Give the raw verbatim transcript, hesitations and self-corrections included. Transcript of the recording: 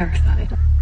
Terrified.